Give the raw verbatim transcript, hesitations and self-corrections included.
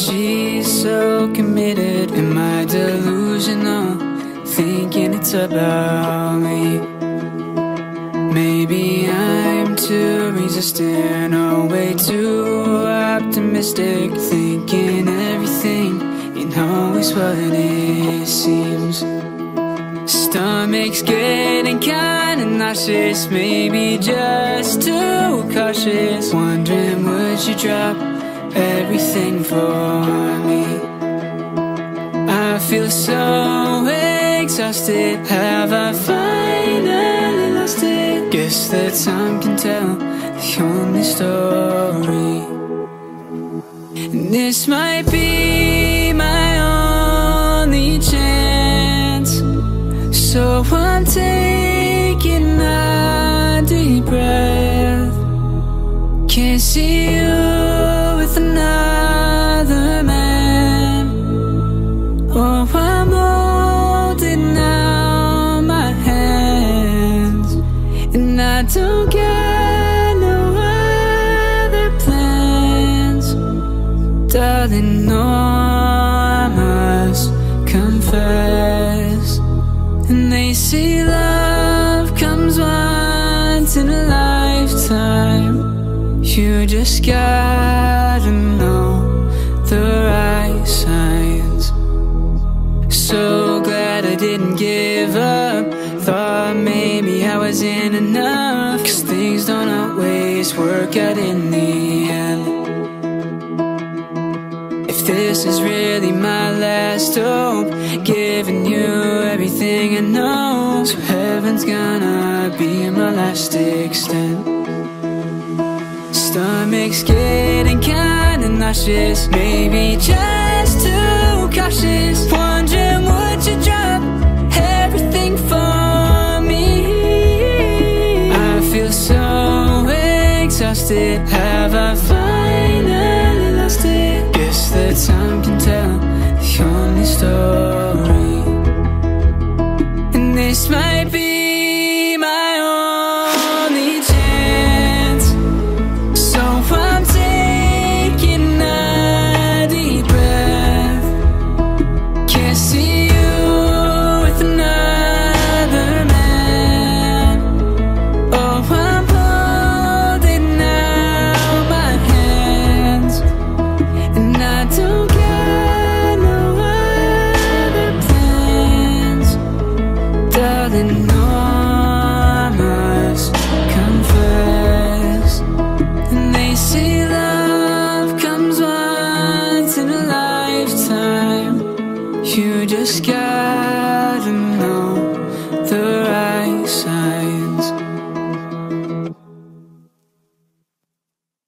she's so committed. Am I delusional, thinking it's about me? Maybe I'm too resistant, or way too optimistic, thinking everything ain't always what it seems. Stomach's getting kinda nauseous, maybe just too cautious, wondering would you drop everything for me? I feel so exhausted, have I finally lost it? Guess that time can tell the only story. And this might be my only chance, so I'm taking a deep breath. Can't see you with another man, oh, I'm holding out my hands, and I don't get no other plans. Darling, no, I must confess, and they say love comes once in a lifetime. You just got the right signs. So glad I didn't give up, thought maybe I wasn't enough, cause things don't always work out in the end. If this is really my last hope, giving you everything I know, so heaven's gonna be my last extent. Stomach's getting kinda nauseous, maybe just too cautious, wondering would you drop everything for me? I feel so exhausted, have I found